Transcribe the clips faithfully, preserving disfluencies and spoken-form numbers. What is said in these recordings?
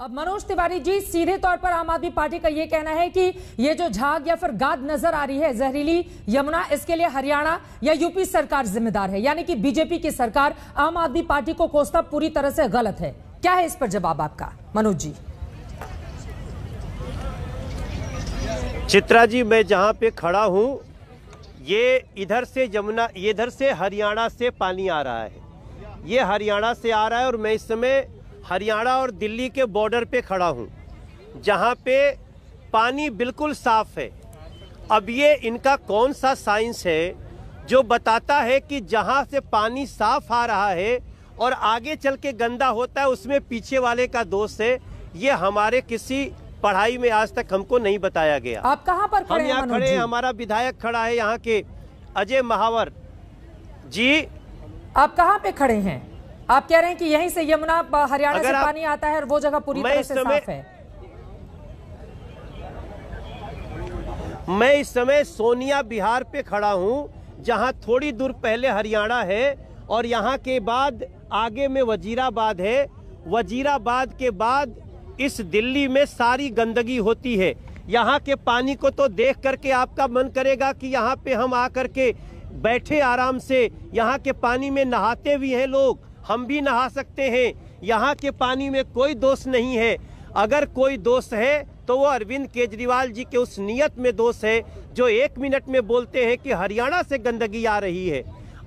अब मनोज तिवारी जी, सीधे तौर पर आम आदमी पार्टी का ये कहना है कि ये जो झाग या फिर गाद नजर आ रही है, जहरीली यमुना, इसके लिए हरियाणा या यूपी सरकार जिम्मेदार है, यानी कि बीजेपी की सरकार आम आदमी पार्टी को कोसना पूरी तरह से गलत है। क्या है इस पर जवाब आपका मनोज जी? चित्रा जी, मैं जहां पे खड़ा हूं, ये इधर से यमुना, ये इधर से हरियाणा से पानी आ रहा है, ये हरियाणा से आ रहा है और मैं इस समय हरियाणा और दिल्ली के बॉर्डर पे खड़ा हूँ, जहाँ पे पानी बिल्कुल साफ है। अब ये इनका कौन सा साइंस है जो बताता है कि जहाँ से पानी साफ आ रहा है और आगे चल के गंदा होता है उसमें पीछे वाले का दोष है? ये हमारे किसी पढ़ाई में आज तक हमको नहीं बताया गया। आप कहाँ पर खड़े? हम यहाँ खड़े हैं, हमारा विधायक खड़ा है यहाँ के अजय महावर जी। आप कहाँ पे खड़े हैं? आप कह रहे हैं कि यहीं से यमुना हरियाणा से पानी आता है और वो जगह पूरी तरह से साफ है। मैं इस समय सोनिया विहार पे खड़ा हूं, जहां थोड़ी दूर पहले हरियाणा है और यहां के बाद आगे में वजीराबाद है। वजीराबाद के बाद इस दिल्ली में सारी गंदगी होती है। यहां के पानी को तो देख करके आपका मन करेगा कि यहां पे हम आकर के बैठे आराम से। यहाँ के पानी में नहाते भी हैं लोग, हम भी नहा सकते हैं। यहाँ के पानी में कोई दोष नहीं है। अगर कोई दोष है तो वो अरविंद केजरीवाल जी के उस नियत में दोष है जो एक मिनट में बोलते हैं कि हरियाणा से गंदगी आ रही है,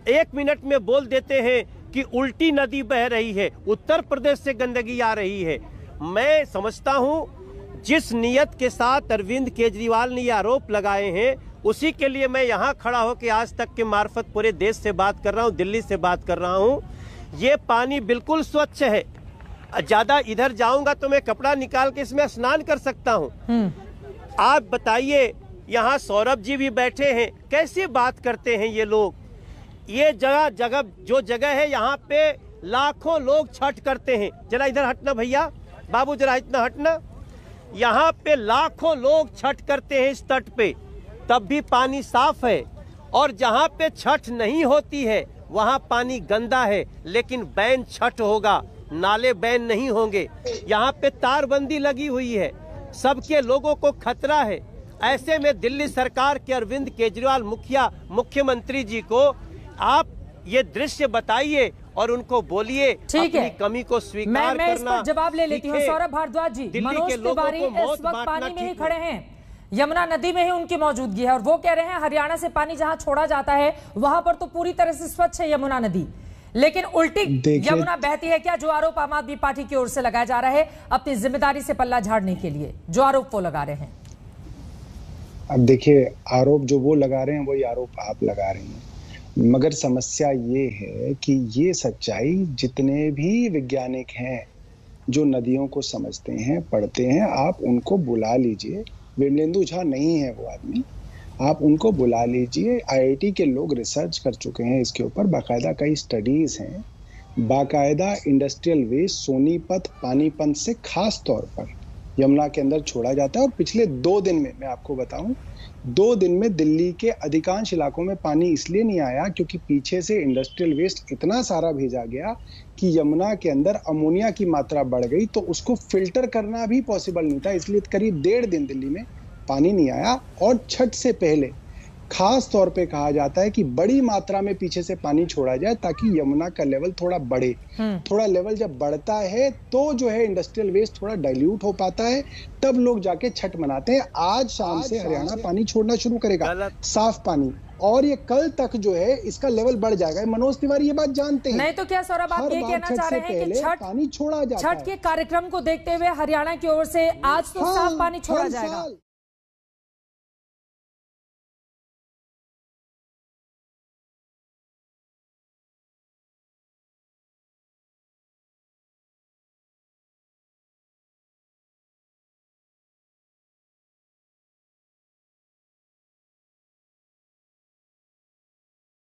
एक मिनट में बोल देते हैं कि उल्टी नदी बह रही है, उत्तर प्रदेश से गंदगी आ रही है। मैं समझता हूँ जिस नियत के साथ अरविंद केजरीवाल ने ये आरोप लगाए हैं, उसी के लिए मैं यहाँ खड़ा होकर आज तक के मार्फत पूरे देश से बात कर रहा हूँ, दिल्ली से बात कर रहा हूँ। ये पानी बिल्कुल स्वच्छ है। ज़्यादा इधर जाऊँगा तो मैं कपड़ा निकाल के इसमें स्नान कर सकता हूँ। आप बताइए, यहाँ सौरभ जी भी बैठे हैं, कैसे बात करते हैं ये लोग। ये जगह जगह जो जगह है यहाँ पे लाखों लोग छठ करते हैं। जरा इधर हटना भैया, बाबू जरा इतना हटना। यहाँ पे लाखों लोग छठ करते हैं इस तट पे, तब भी पानी साफ है। और जहाँ पे छठ नहीं होती है वहाँ पानी गंदा है, लेकिन बैन छठ होगा, नाले बैन नहीं होंगे। यहाँ पे तारबंदी लगी हुई है, सबके लोगों को खतरा है। ऐसे में दिल्ली सरकार के अरविंद केजरीवाल मुखिया मुख्यमंत्री जी को आप ये दृश्य बताइए और उनको बोलिए अपनी कमी को स्वीकार करना। जवाब ले लेती हूँ सौरभ भारद्वाज जी। दिल्ली के लोगों को मौत बांटना ठीक है। यमुना नदी में ही उनकी मौजूदगी है और वो कह रहे हैं हरियाणा से पानी जहां छोड़ा जाता है वहां पर तो पूरी तरह से स्वच्छ है यमुना नदी, लेकिन उल्टी यमुना बहती है क्या, जो आरोप आम आदमी पार्टी की ओर से लगाया जा रहा है अपनी जिम्मेदारी से पल्ला झाड़ने के लिए, जो आरोप वो लगा रहे हैं। अब देखिए, आरोप जो वो लगा रहे हैं वही आरोप आप लगा रहे हैं, मगर समस्या ये है कि ये सच्चाई जितने भी वैज्ञानिक हैं जो नदियों को समझते हैं, पढ़ते हैं, आप उनको बुला लीजिए। विनयंदु झा नहीं है वो आदमी, आप उनको बुला लीजिए। आई आई टी के लोग रिसर्च कर चुके हैं इसके ऊपर, बाकायदा कई स्टडीज़ हैं। बाकायदा इंडस्ट्रियल वेस्ट सोनीपत पानीपत से खास तौर पर यमुना के अंदर छोड़ा जाता है और पिछले दो दिन में, मैं आपको बताऊं, दो दिन में दिल्ली के अधिकांश इलाकों में पानी इसलिए नहीं आया क्योंकि पीछे से इंडस्ट्रियल वेस्ट इतना सारा भेजा गया कि यमुना के अंदर अमोनिया की मात्रा बढ़ गई, तो उसको फिल्टर करना भी पॉसिबल नहीं था, इसलिए करीब डेढ़ दिन दिल्ली में पानी नहीं आया। और छठ से पहले खास तौर पे कहा जाता है कि बड़ी मात्रा में पीछे से पानी छोड़ा जाए ताकि यमुना का लेवल थोड़ा बढ़े। थोड़ा लेवल जब बढ़ता है तो जो है इंडस्ट्रियल वेस्ट थोड़ा डाइल्यूट हो पाता है, तब लोग जाके छठ मनाते हैं। आज शाम से हरियाणा पानी छोड़ना शुरू करेगा, साफ पानी, और ये कल तक जो है इसका लेवल बढ़ जाएगा। मनोज तिवारी ये बात जानते हैं। नहीं तो क्या सौरभ, आप ये कहना चाह रहे हैं कि छठ पानी छोड़ा जाए, छठ के कार्यक्रम को देखते हुए हरियाणा की ओर से आज तो साफ पानी छोड़ा जाएगा?